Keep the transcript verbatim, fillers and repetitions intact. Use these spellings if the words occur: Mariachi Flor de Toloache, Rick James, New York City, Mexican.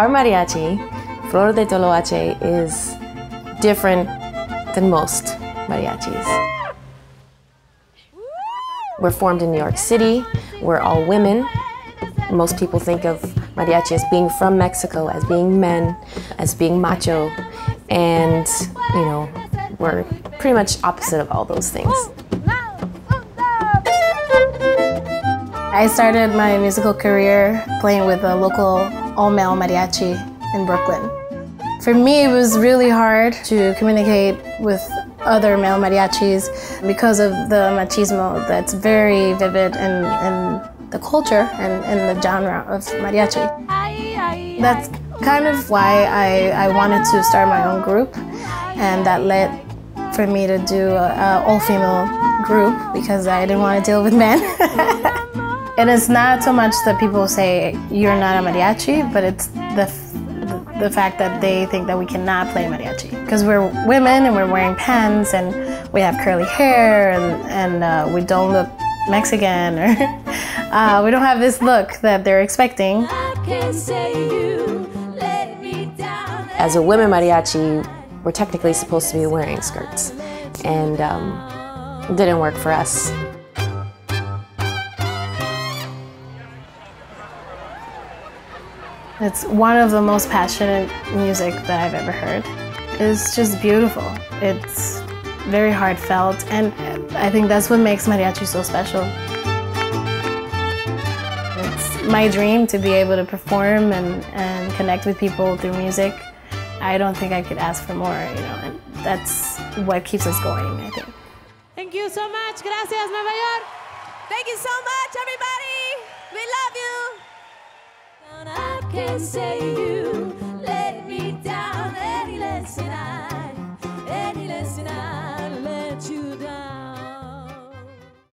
Our mariachi, Flor de Toloache, is different than most mariachis. We're formed in New York City. We're all women. Most people think of mariachi as being from Mexico, as being men, as being macho, and, you know, we're pretty much opposite of all those things. I started my musical career playing with a local all-male mariachi in Brooklyn. For me, it was really hard to communicate with other male mariachis because of the machismo that's very vivid in, in the culture and in the genre of mariachi. That's kind of why I, I wanted to start my own group, and that led for me to do an all-female group because I didn't want to deal with men. And it's not so much that people say you're not a mariachi, but it's the the fact that they think that we cannot play mariachi because we're women and we're wearing pants and we have curly hair and and uh, we don't look Mexican or uh, we don't have this look that they're expecting. As a women mariachi, we're technically supposed to be wearing skirts, and um, it didn't work for us. It's one of the most passionate music that I've ever heard. It's just beautiful. It's very heartfelt, and I think that's what makes mariachi so special. It's my dream to be able to perform and, and connect with people through music. I don't think I could ask for more, you know, and that's what keeps us going, I think. Thank you so much. Gracias, Nueva York. Thank you so much, everybody. We love you. Can say you